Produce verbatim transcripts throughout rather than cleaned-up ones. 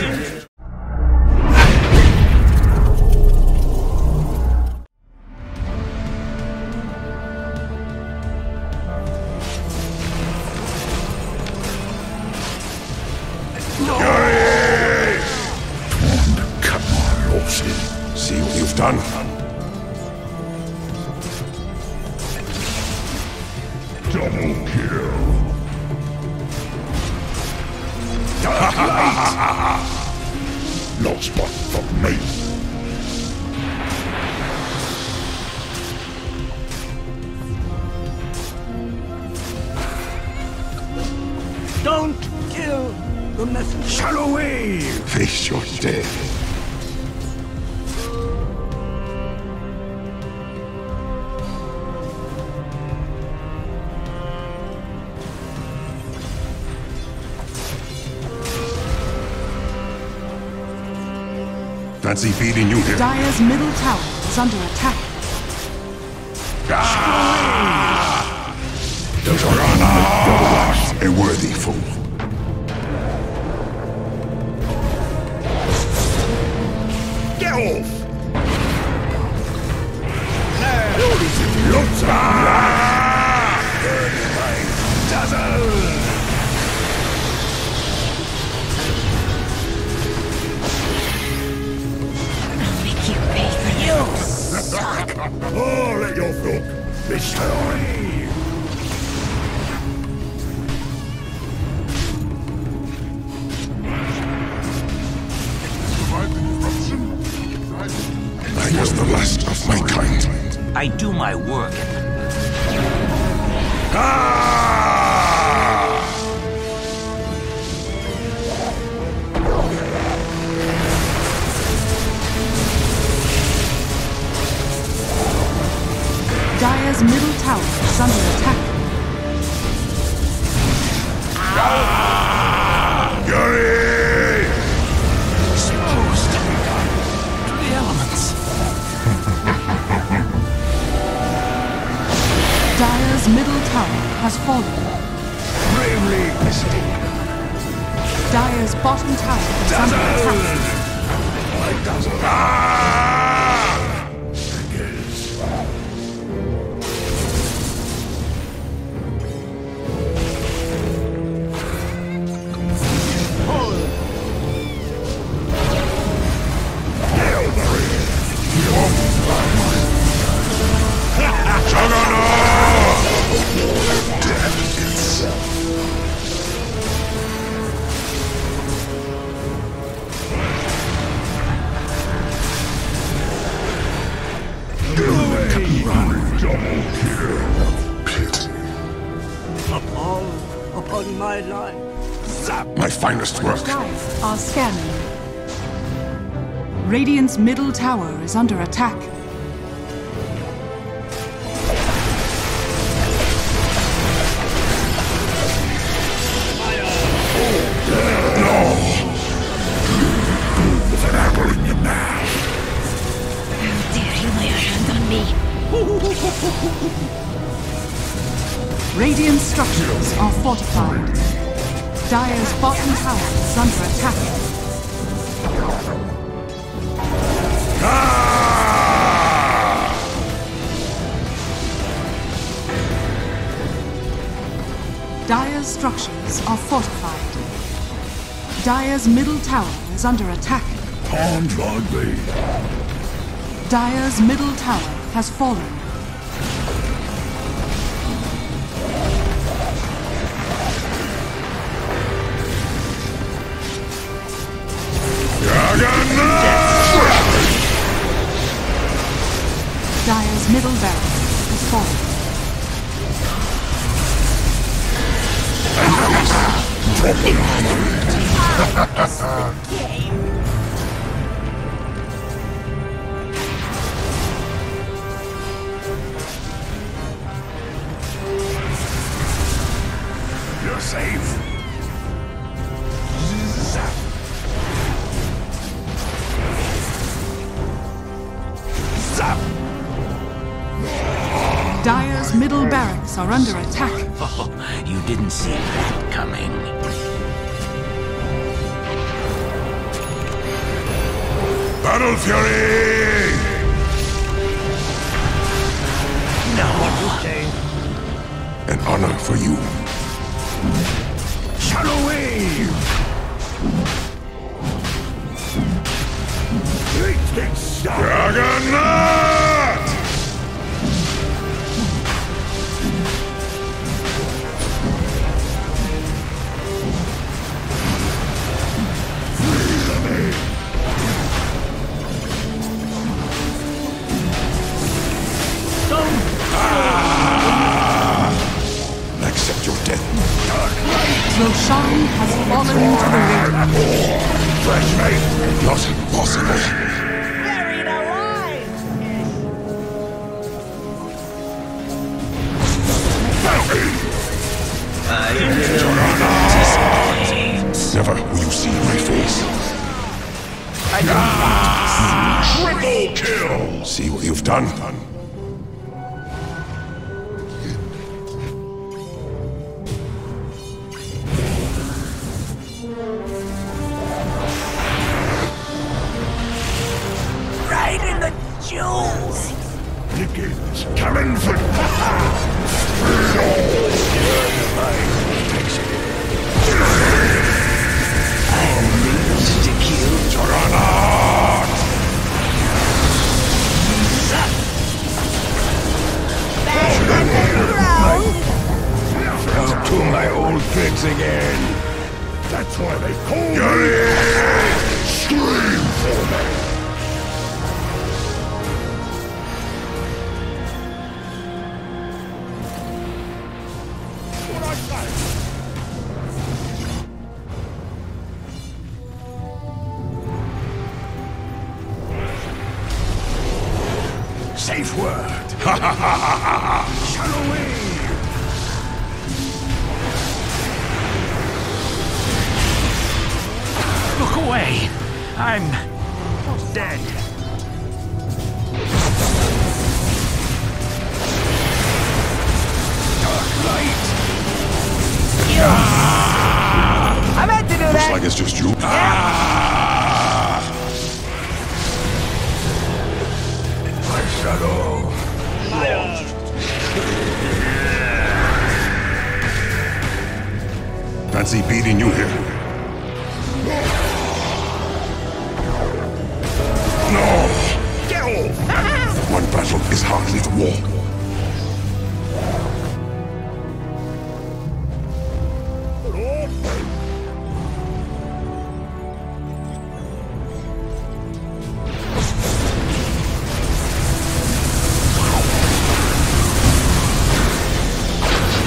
die. Don't kill the messenger. Shadow Wave! Face your death. Fancy feeding you here. Dire's middle tower is under attack. Ah! Juggernaut! A worthy fool. Get off! No! Lots of burn my dazzle! I'll make you pay for you! Oh, let your foot be stolen! I was the last of my kind. I do my work. Ah! Dire's middle tower is under attack. Ah! Yuri! Dire's middle tower has fallen. Bravely missing. Dire's bottom tower is under attack. Juggernaut! Death itself. Run, double kill. Pity. All upon my life. Zap! My finest work. Guys are scanning. Radiant's middle tower is under attack. Radiant structures are fortified. Dire's bottom tower is under attack. Ah! Dire's structures are fortified. Dire's middle tower is under attack. Dire's middle tower has fallen. Dire's middle barrel has fallen. You're safe. Dire's middle barracks are under attack. Oh, you didn't see that coming. Battle Fury! No. An honor for you. Shadow Wave! Juggernaut! Your shine has fallen into the wind. Fresh mate! Not possible. Buried alive! I will never will you see my face. I don't ah, want to see. Triple kill! See what you've done? Coming for I am needed to kill Juggernaut. Back to my old tricks again. That's why they call me Yuri. Scream for me. Safe word. Ha ha ha ha ha. Shadow Wave. Look away. I'm dead. Dark light. You. Ah. I meant to do Looks that. Looks like it's just you. Yeah. Ah. Shadow. Fancy beating you here. No! Get off! One battle is hardly the war.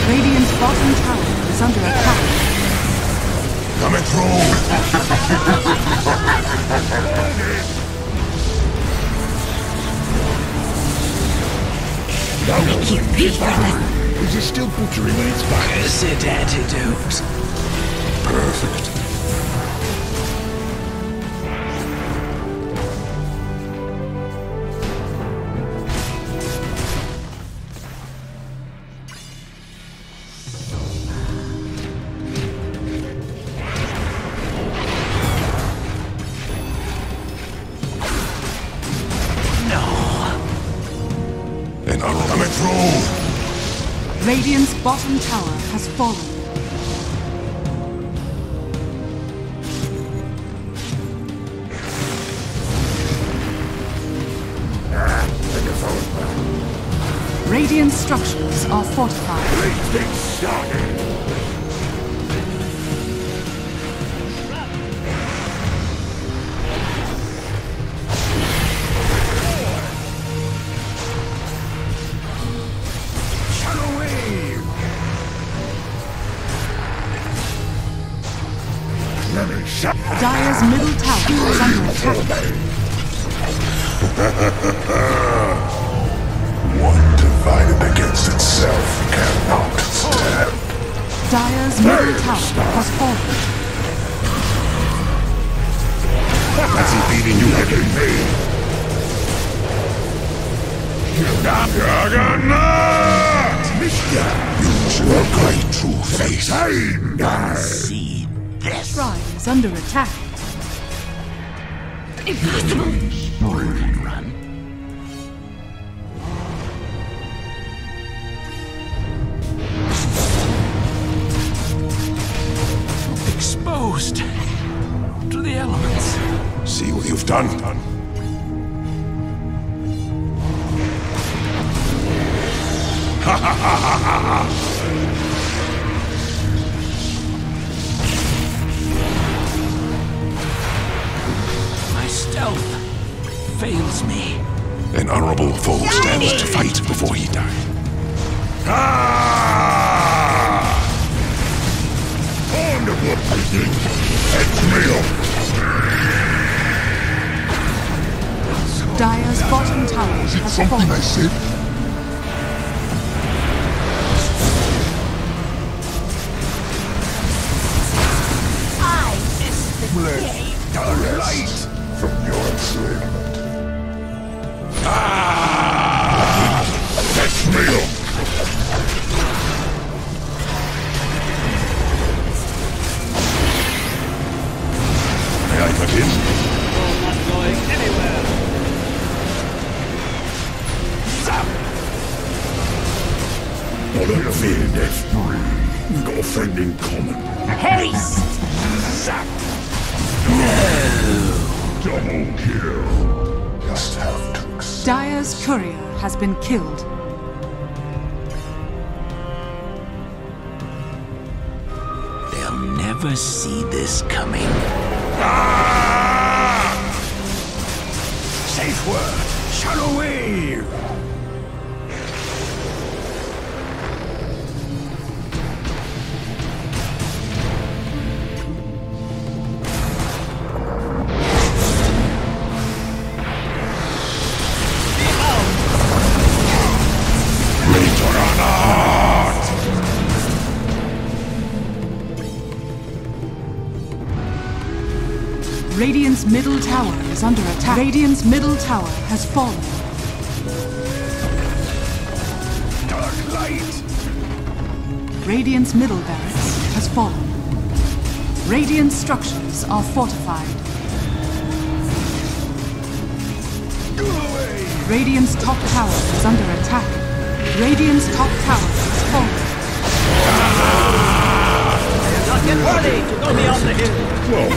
Radiant's bottom tower is under attack. Coming through! Is there still butchery when it's back? Cursed antidote. Perfect. Radiant's bottom tower has fallen. Radiant structures are fortified. Dire's middle tower is under attack. One divided against itself cannot stand. Dire's middle tower has fallen. That's he beating you against me. Juggernaut! You show my true face. I see. This rise under attack. Impossible! Sprint and run. Exposed to the elements. See what you've done. done. My stealth fails me. An honorable foe stands to fight before he dies. Ah! Honorable fighting. It's real. Dire's bottom tower has fallen. Is it something I said? Been killed. They'll never see this coming. Ah! Safe word, Shadow Wave. Radiant's middle tower is under attack. Radiant's middle tower has fallen. Dark light! Radiant's middle barracks has fallen. Radiant structures are fortified. Go away! Radiant's top tower is under attack. Radiant's top tower has fallen. It's not yet ready to go beyond the hill. Whoa.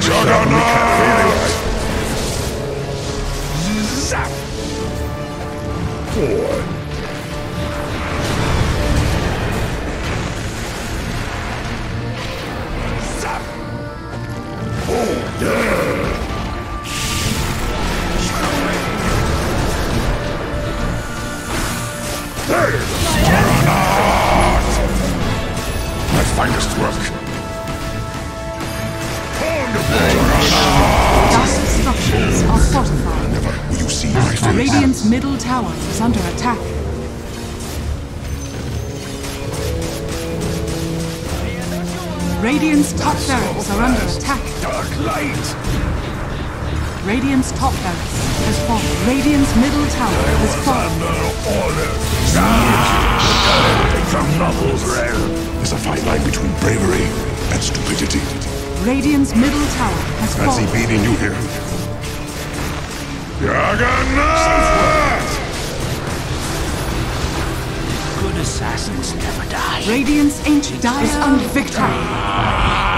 Juggernaut! Zap! Boy! Zap! Oh, yeah! Hey! Juggernaut! My finest work! Dust structures are fortified. Never will you see my face. Radiant's middle tower is under attack. Radiant's top barracks are under attack. Dark light. Radiant's top barracks has fallen. Radiant's middle tower has fallen. There's a fine line between bravery and stupidity. Radiant's middle tower has fallen. Fancy beating you here. Juggernaut! Good assassins never die. Radiant's ancient dies on victory.